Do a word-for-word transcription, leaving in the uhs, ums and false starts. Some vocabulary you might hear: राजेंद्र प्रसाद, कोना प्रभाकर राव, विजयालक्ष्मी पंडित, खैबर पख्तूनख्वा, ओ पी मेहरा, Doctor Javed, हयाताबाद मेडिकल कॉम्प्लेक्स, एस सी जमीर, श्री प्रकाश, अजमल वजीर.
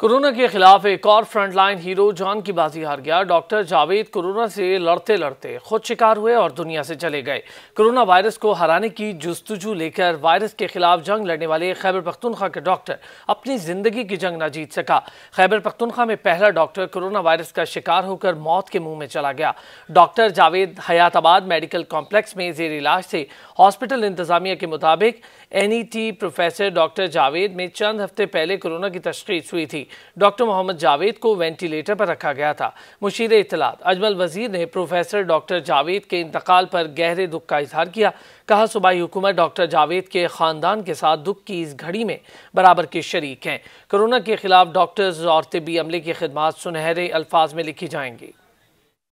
Corona के खिलाफ एक और फ्रंटलाइन हीरो जान की बाजी हार गया। डॉक्टर जावेद कोरोना से लड़ते लड़ते खुद शिकार हुए और दुनिया से चले गए। कोरोना वायरस को हराने की जुस्तजू लेकर वायरस के खिलाफ जंग लड़ने वाले खैबर पख्तूनख्वा के डॉक्टर अपनी जिंदगी की जंग न जीत सका। खैबर पख्तूनख्वा में पहला डॉक्टर कोरोना वायरस का शिकार होकर मौत के मुँह में चला गया। Doctor Javed हयाताबाद मेडिकल कॉम्प्लेक्स में जेर इलाज थे। हॉस्पिटल इंतजामिया के मुताबिक N E T professor doctor Javed में चंद हफ्ते पहले कोरोना की तशखीस हुई थी। डॉक्टर मोहम्मद जावेद को वेंटिलेटर पर रखा गया था। मुशीरे इतलात अजमल वजीर ने प्रोफेसर डॉक्टर जावेद के इंतकाल पर गहरे दुख का इजहार किया। कहा, सूबाई हुकूमत डॉक्टर जावेद के खानदान के साथ दुख की इस घड़ी में बराबर के शरीक हैं। कोरोना के खिलाफ डॉक्टर्स और तिब्बी अमले की खिदमात सुनहरे अल्फाज में लिखी जाएंगी।